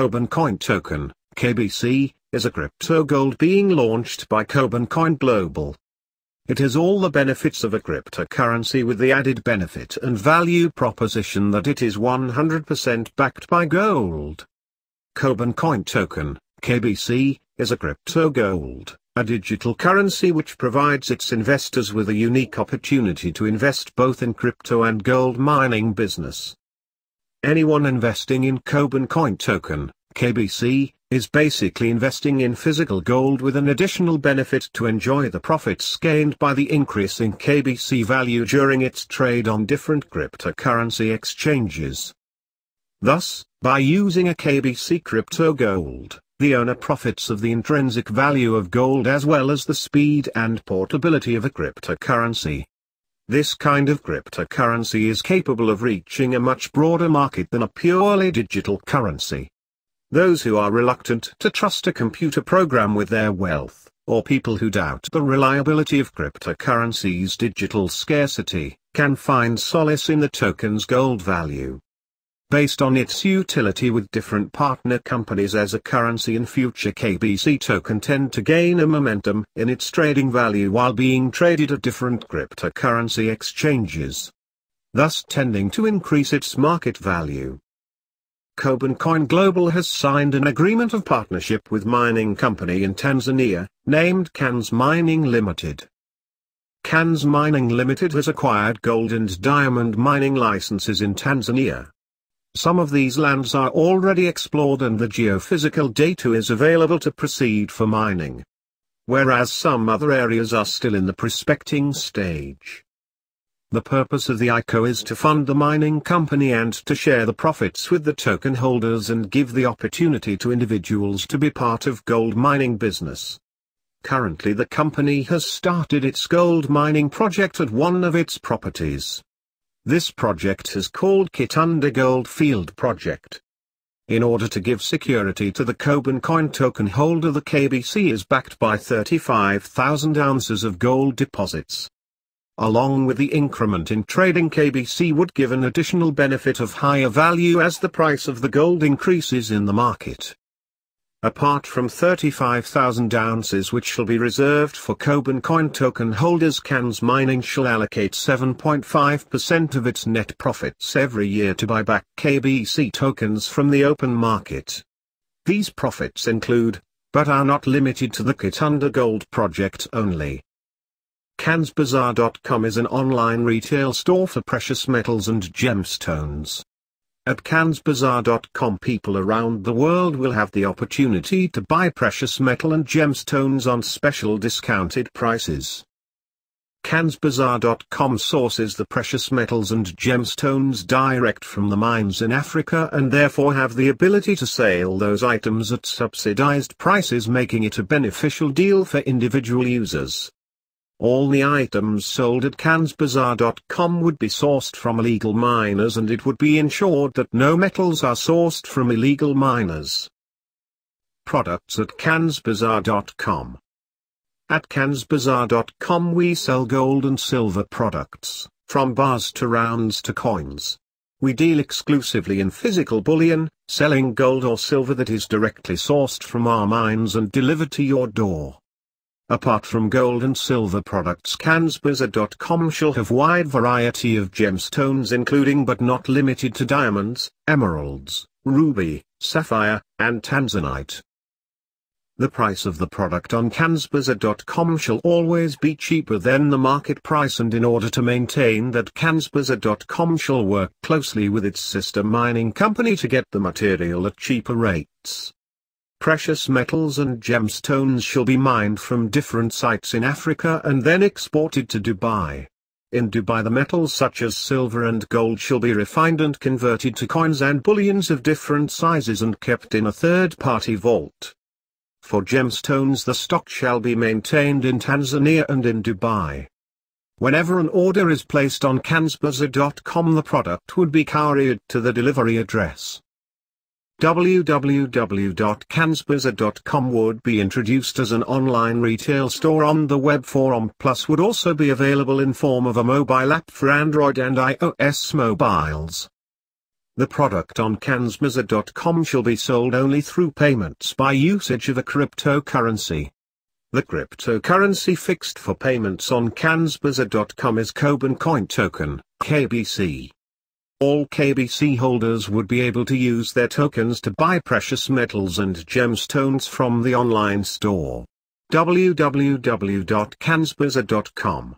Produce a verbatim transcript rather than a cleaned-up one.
Koban Coin Token, K B C, is a crypto gold being launched by Koban Coin Global. It has all the benefits of a cryptocurrency with the added benefit and value proposition that it is one hundred percent backed by gold. Koban Coin Token, K B C, is a crypto gold, a digital currency which provides its investors with a unique opportunity to invest both in crypto and gold mining business. Anyone investing in Koban Coin Token, K B C, is basically investing in physical gold with an additional benefit to enjoy the profits gained by the increase in K B C value during its trade on different cryptocurrency exchanges. Thus, by using a K B C crypto gold, the owner profits of the intrinsic value of gold as well as the speed and portability of a cryptocurrency. This kind of cryptocurrency is capable of reaching a much broader market than a purely digital currency. Those who are reluctant to trust a computer program with their wealth, or people who doubt the reliability of cryptocurrency's digital scarcity, can find solace in the token's gold value. Based on its utility with different partner companies as a currency in future, K B C token tend to gain a momentum in its trading value while being traded at different cryptocurrency exchanges, thus tending to increase its market value. Koban Coin Global has signed an agreement of partnership with mining company in Tanzania, named Kans Mining Limited. Kans Mining Limited has acquired gold and diamond mining licenses in Tanzania. Some of these lands are already explored and the geophysical data is available to proceed for mining, whereas some other areas are still in the prospecting stage. The purpose of the I C O is to fund the mining company and to share the profits with the token holders and give the opportunity to individuals to be part of gold mining business. Currently, the company has started its gold mining project at one of its properties. This project is called Kitunda Gold Field Project. In order to give security to the Koban Coin Token holder, the K B C is backed by thirty-five thousand ounces of gold deposits. Along with the increment in trading, K B C would give an additional benefit of higher value as the price of the gold increases in the market. Apart from thirty-five thousand ounces which shall be reserved for Koban Coin Token holders, Kans Mining shall allocate seven point five percent of its net profits every year to buy back K B C tokens from the open market. These profits include, but are not limited to, the Kitunda Gold project only. Kansbazaar dot com is an online retail store for precious metals and gemstones. At Kansbazaar dot com, people around the world will have the opportunity to buy precious metal and gemstones on special discounted prices. Kansbazaar dot com sources the precious metals and gemstones direct from the mines in Africa and therefore have the ability to sell those items at subsidized prices, making it a beneficial deal for individual users. All the items sold at Kansbazaar dot com would be sourced from illegal miners, and it would be ensured that no metals are sourced from illegal miners. Products at Kansbazaar dot com. At Kansbazaar dot com we sell gold and silver products, from bars to rounds to coins. We deal exclusively in physical bullion, selling gold or silver that is directly sourced from our mines and delivered to your door. Apart from gold and silver products, Kansbazaar dot com shall have wide variety of gemstones, including but not limited to diamonds, emeralds, ruby, sapphire, and tanzanite. The price of the product on Kansbazaar dot com shall always be cheaper than the market price, and in order to maintain that, Kansbazaar dot com shall work closely with its sister mining company to get the material at cheaper rates. Precious metals and gemstones shall be mined from different sites in Africa and then exported to Dubai. In Dubai, the metals such as silver and gold shall be refined and converted to coins and bullions of different sizes and kept in a third-party vault. For gemstones, the stock shall be maintained in Tanzania and in Dubai. Whenever an order is placed on Kansbazaar dot com, the product would be carried to the delivery address. w w w dot kansbazaar dot com would be introduced as an online retail store on the web. four O M Plus would also be available in form of a mobile app for Android and iOS mobiles. The product on Kansbazaar dot com shall be sold only through payments by usage of a cryptocurrency. The cryptocurrency fixed for payments on Kansbazaar dot com is Koban Coin Token, K B C. All K B C holders would be able to use their tokens to buy precious metals and gemstones from the online store. w w w dot kansbazaar dot com